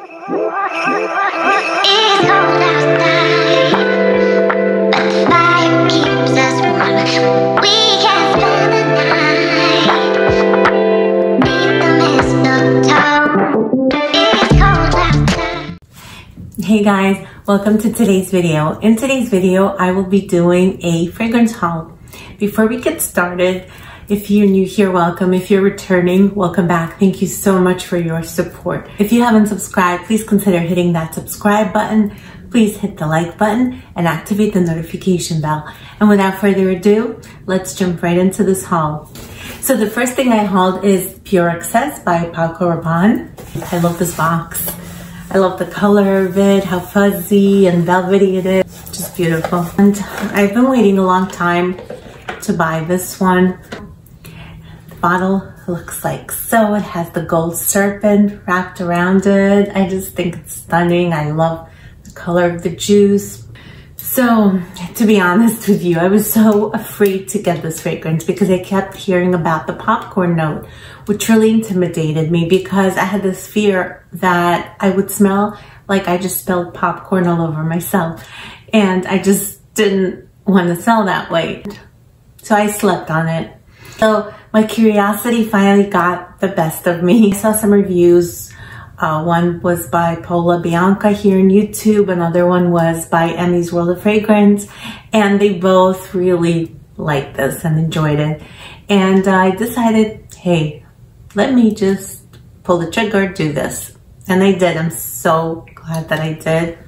Hey guys, welcome to today's video. In today's video, I will be doing a fragrance haul. Before we get started, if you're new here, welcome. If you're returning, welcome back. Thank you so much for your support. If you haven't subscribed, please consider hitting that subscribe button. Please hit the like button and activate the notification bell. And without further ado, let's jump right into this haul. So the first thing I hauled is Pure XS by Paco Rabanne. I love this box. I love the color of it, how fuzzy and velvety it is. Just beautiful. And I've been waiting a long time to buy this one. Bottle looks like so. It has the gold serpent wrapped around it. I just think it's stunning. I love the color of the juice. So to be honest with you, I was so afraid to get this fragrance because I kept hearing about the popcorn note, which really intimidated me because I had this fear that I would smell like I just spilled popcorn all over myself, and I just didn't want to smell that way. So I slept on it. So my curiosity finally got the best of me. I saw some reviews. One was by Paola Bianka here on YouTube. Another one was by Emy's World of Fragrance. And they both really liked this and enjoyed it. And I decided, hey, let me just pull the trigger, do this. And I did. I'm so glad that I did.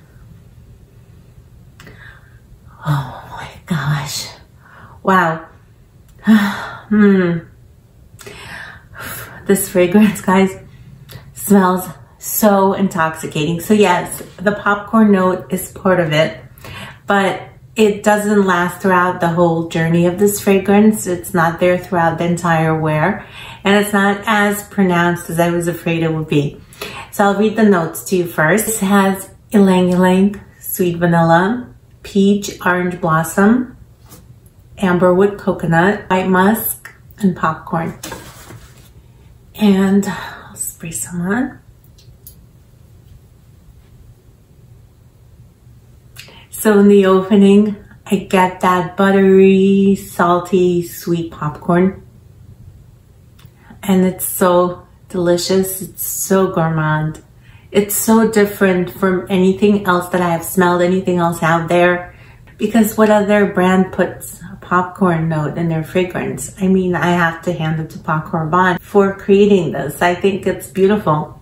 Oh my gosh. Wow. This fragrance, guys, smells so intoxicating. So yes, the popcorn note is part of it, but it doesn't last throughout the whole journey of this fragrance. It's not there throughout the entire wear, and it's not as pronounced as I was afraid it would be. So I'll read the notes to you first. This has ylang-ylang, sweet vanilla, peach, orange blossom, amberwood coconut, white musk, and popcorn. And I'll spray some on. So in the opening, I get that buttery, salty, sweet popcorn. And it's so delicious. It's so gourmand. It's so different from anything else that I have smelled, anything else out there, because what other brand puts popcorn note in their fragrance? I mean, I have to hand it to Paco Rabanne for creating this. I think it's beautiful.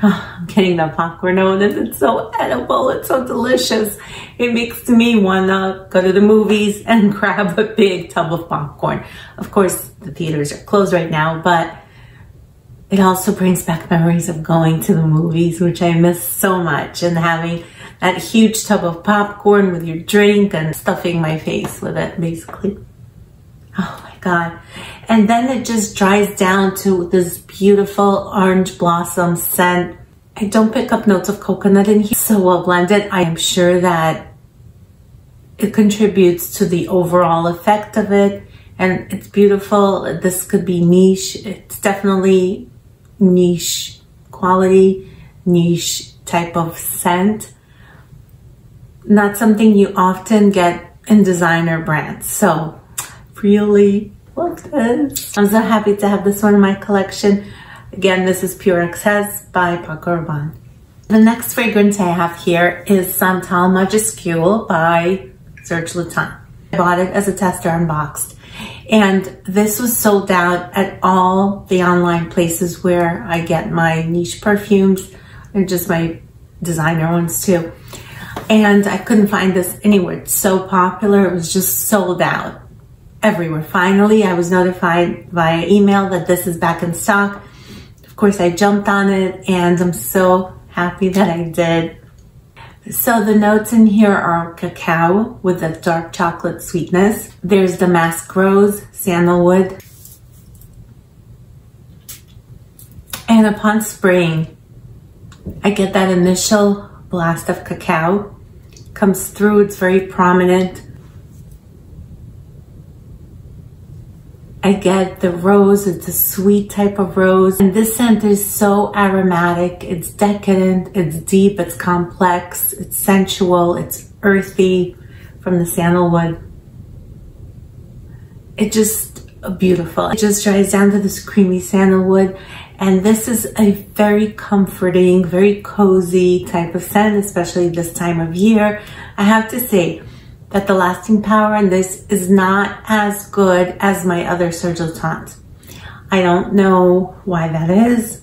Oh, I'm getting that popcorn note, and it's so edible. It's so delicious. It makes me wanna go to the movies and grab a big tub of popcorn. Of course, the theaters are closed right now, but it also brings back memories of going to the movies, which I miss so much, and having that huge tub of popcorn with your drink and stuffing my face with it, basically. Oh my God. And then it just dries down to this beautiful orange blossom scent. I don't pick up notes of coconut in here. It's so well blended. I am sure that it contributes to the overall effect of it. And it's beautiful. This could be niche. It's definitely niche quality, niche type of scent. Not something you often get in designer brands. So really love this. I'm so happy to have this one in my collection. Again, this is Pure XS by Paco Rabanne. The next fragrance I have here is Santal Majuscule by Serge Lutens. I bought it as a tester unboxed, and this was sold out at all the online places where I get my niche perfumes and just my designer ones too. And I couldn't find this anywhere. It's so popular. It was just sold out everywhere. Finally, I was notified via email that this is back in stock. Of course, I jumped on it, and I'm so happy that I did. So the notes in here are cacao with a dark chocolate sweetness. There's damask rose, sandalwood. And upon spraying, I get that initial blast of cacao. Comes through, it's very prominent. I get the rose. It's a sweet type of rose. And this scent is so aromatic. It's decadent, it's deep, it's complex, it's sensual, it's earthy from the sandalwood. It's just beautiful. It just dries down to this creamy sandalwood. And this is a very comforting, very cozy type of scent, especially this time of year. I have to say that the lasting power in this is not as good as my other Serge Lutens. I don't know why that is.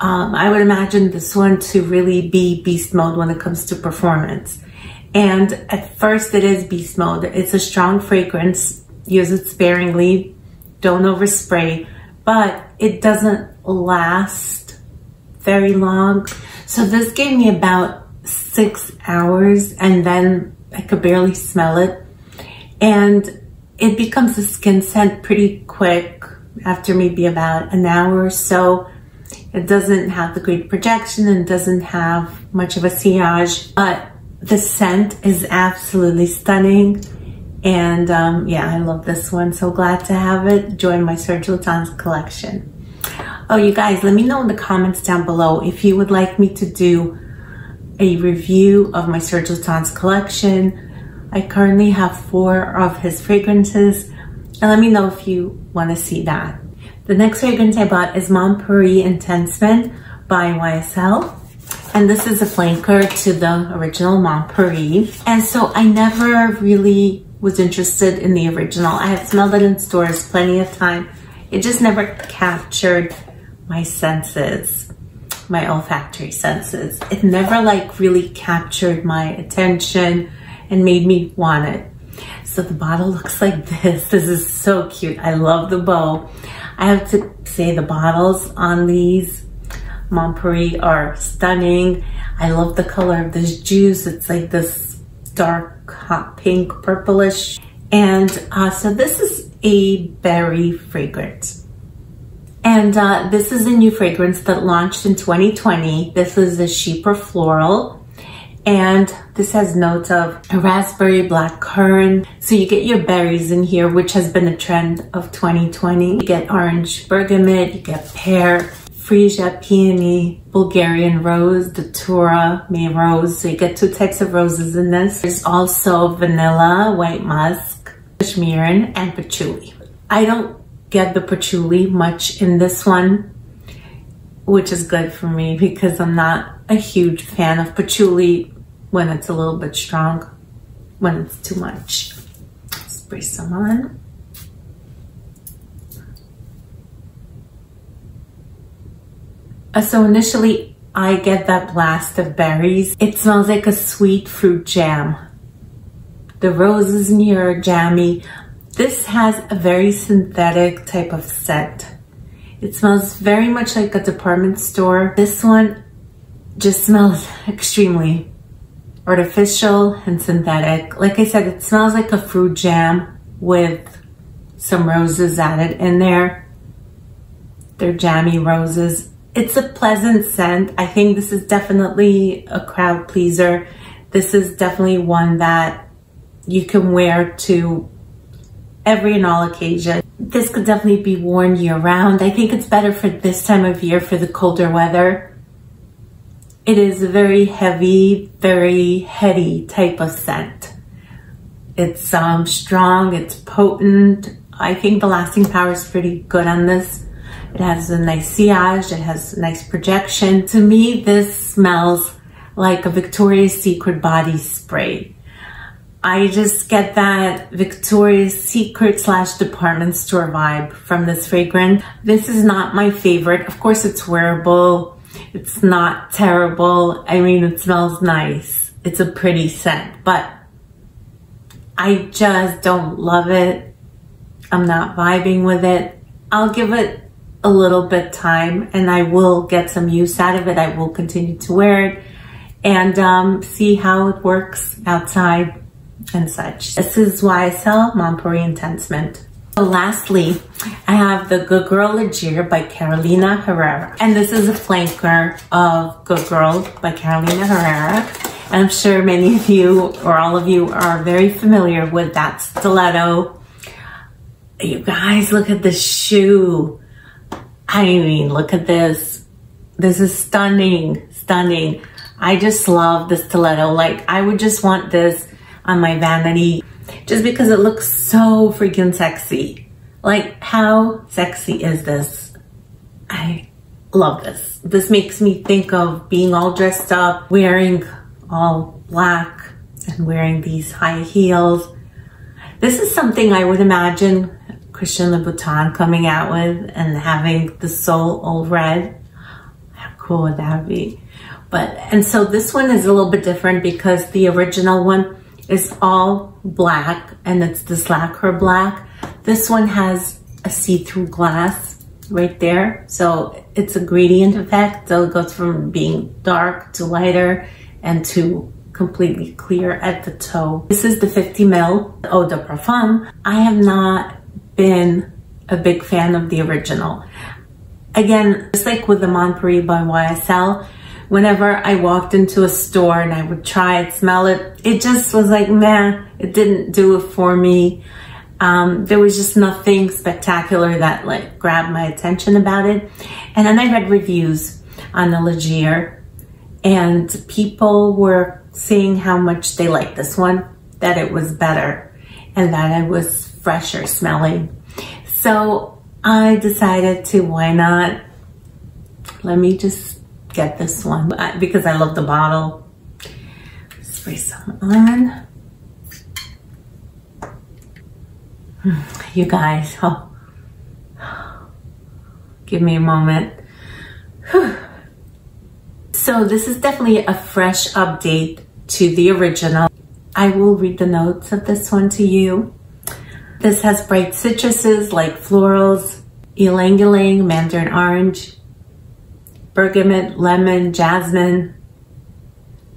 I would imagine this one to really be beast mode when it comes to performance. And at first it is beast mode. It's a strong fragrance. Use it sparingly. Don't overspray. But it doesn't last very long. So this gave me about 6 hours, and then I could barely smell it, and it becomes a skin scent pretty quick after maybe about an hour or so. It doesn't have the great projection and doesn't have much of a sillage, but the scent is absolutely stunning. And yeah, I love this one. So glad to have it join my Serge Lutens collection. Oh, you guys, let me know in the comments down below if you would like me to do a review of my Serge Lutens collection. I currently have 4 of his fragrances, and let me know if you want to see that. The next fragrance I bought is Mon Paris Intensément by YSL, and this is a flanker to the original Mon Paris. And so I never really was interested in the original. I have smelled it in stores plenty of time. It just never captured my senses, my olfactory senses. It never like really captured my attention and made me want it. So the bottle looks like this. This is so cute. I love the bow. I have to say the bottles on these Mon Paris are stunning. I love the color of this juice. It's like this dark hot pink purplish, and so this is a berry fragrance, and this is a new fragrance that launched in 2020. This is a Chypre floral, and this has notes of raspberry, black currant, so you get your berries in here, which has been a trend of 2020. You get orange bergamot, you get pear, freesia, peony, Bulgarian rose, datura, May rose. So you get 2 types of roses in this. There's also vanilla, white musk, Kashmirin, and patchouli. I don't get the patchouli much in this one, which is good for me because I'm not a huge fan of patchouli when it's a little bit strong, when it's too much. Spray some on. So initially, I get that blast of berries. It smells like a sweet fruit jam. The roses in here are jammy. This has a very synthetic type of scent. It smells very much like a department store. This one just smells extremely artificial and synthetic. Like I said, it smells like a fruit jam with some roses added in there. They're jammy roses. It's a pleasant scent. I think this is definitely a crowd pleaser. This is definitely one that you can wear to every and all occasion. This could definitely be worn year round. I think it's better for this time of year for the colder weather. It is a very heavy, very heady type of scent. It's strong, it's potent. I think the lasting power is pretty good on this. It has a nice sillage, it has nice projection. To me, this smells like a Victoria's Secret body spray. I just get that Victoria's Secret / department store vibe from this fragrance. This is not my favorite. Of course, it's wearable. It's not terrible. I mean, it smells nice. It's a pretty scent, but I just don't love it. I'm not vibing with it. I'll give it a little bit time, and I will get some use out of it. I will continue to wear it and see how it works outside and such. This is YSL Mon Paris Intensément. So lastly, I have the Good Girl Legere by Carolina Herrera, and this is a flanker of Good Girl by Carolina Herrera. And I'm sure many of you or all of you are very familiar with that stiletto. You guys, look at this shoe. I mean, look at this. This is stunning, stunning. I just love the stiletto. Like, I would just want this on my vanity just because it looks so freaking sexy. Like, how sexy is this? I love this. This makes me think of being all dressed up, wearing all black and wearing these high heels. This is something I would imagine Christian Louboutin coming out with and having the sole all red. How cool would that be? And so this one is a little bit different because the original one is all black and it's this lacquer black. This one has a see-through glass right there. So it's a gradient effect. So it goes from being dark to lighter and to completely clear at the toe. This is the 50 mil Eau de Parfum. I have not been a big fan of the original. Again, just like with the Mon Paris by YSL, whenever I walked into a store and I would try it, smell it, it just was like, meh, it didn't do it for me. There was just nothing spectacular that like grabbed my attention about it. And then I read reviews on the Legere and people were saying how much they liked this one, that it was better and that it was fresher smelling. So I decided to, why not? Let me just get this one because I love the bottle. Spray some on. You guys, oh, give me a moment. Whew. So this is definitely a fresh update to the original. I will read the notes of this one to you. This has bright citruses like florals, ylang-ylang, mandarin orange, bergamot, lemon, jasmine,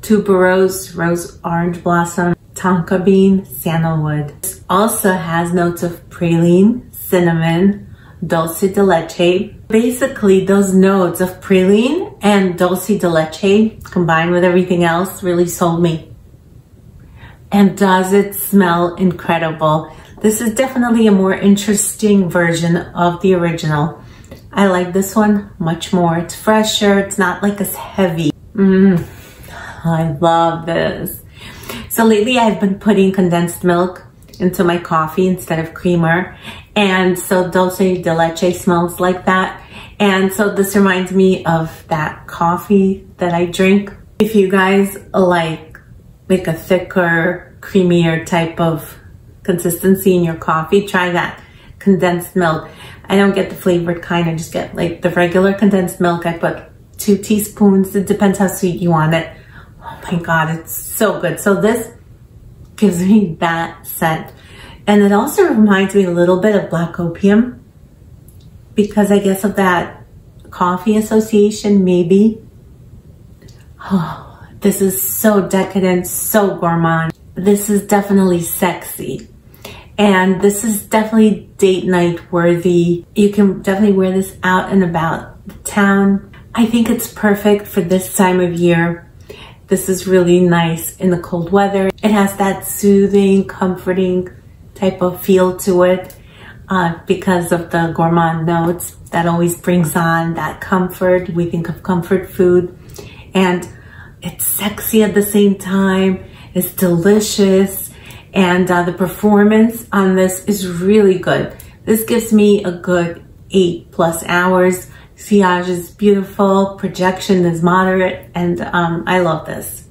tuberose, rose orange blossom, tonka bean, sandalwood. This also has notes of praline, cinnamon, dulce de leche. Basically, those notes of praline and dulce de leche combined with everything else really sold me. And does it smell incredible? This is definitely a more interesting version of the original. I like this one much more. It's fresher. It's not like as heavy. I love this. So lately I've been putting condensed milk into my coffee instead of creamer. And so dulce de leche smells like that. And so this reminds me of that coffee that I drink. If you guys like a thicker, creamier type of consistency in your coffee, try that condensed milk. I don't get the flavored kind, I just get like the regular condensed milk. I put 2 teaspoons, it depends how sweet you want it. Oh my God, it's so good. So this gives me that scent. And it also reminds me a little bit of black opium because I guess of that coffee association, maybe. Oh, this is so decadent, so gourmand. This is definitely sexy. And this is definitely date night worthy. You can definitely wear this out and about the town. I think it's perfect for this time of year. This is really nice in the cold weather. It has that soothing, comforting type of feel to it because of the gourmand notes. That always brings on that comfort. We think of comfort food. And it's sexy at the same time. It's delicious. And the performance on this is really good. This gives me a good 8+ hours. Sillage is beautiful, projection is moderate, and I love this.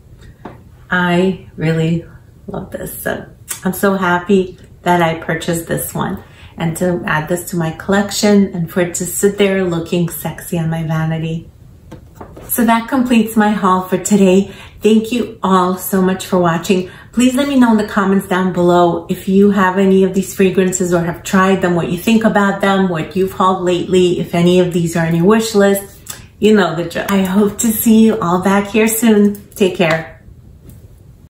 I really love this. So I'm so happy that I purchased this one and to add this to my collection and for it to sit there looking sexy on my vanity. So that completes my haul for today. Thank you all so much for watching. Please let me know in the comments down below if you have any of these fragrances or have tried them, what you think about them, what you've hauled lately, if any of these are on your wish list. You know the drill. I hope to see you all back here soon. Take care.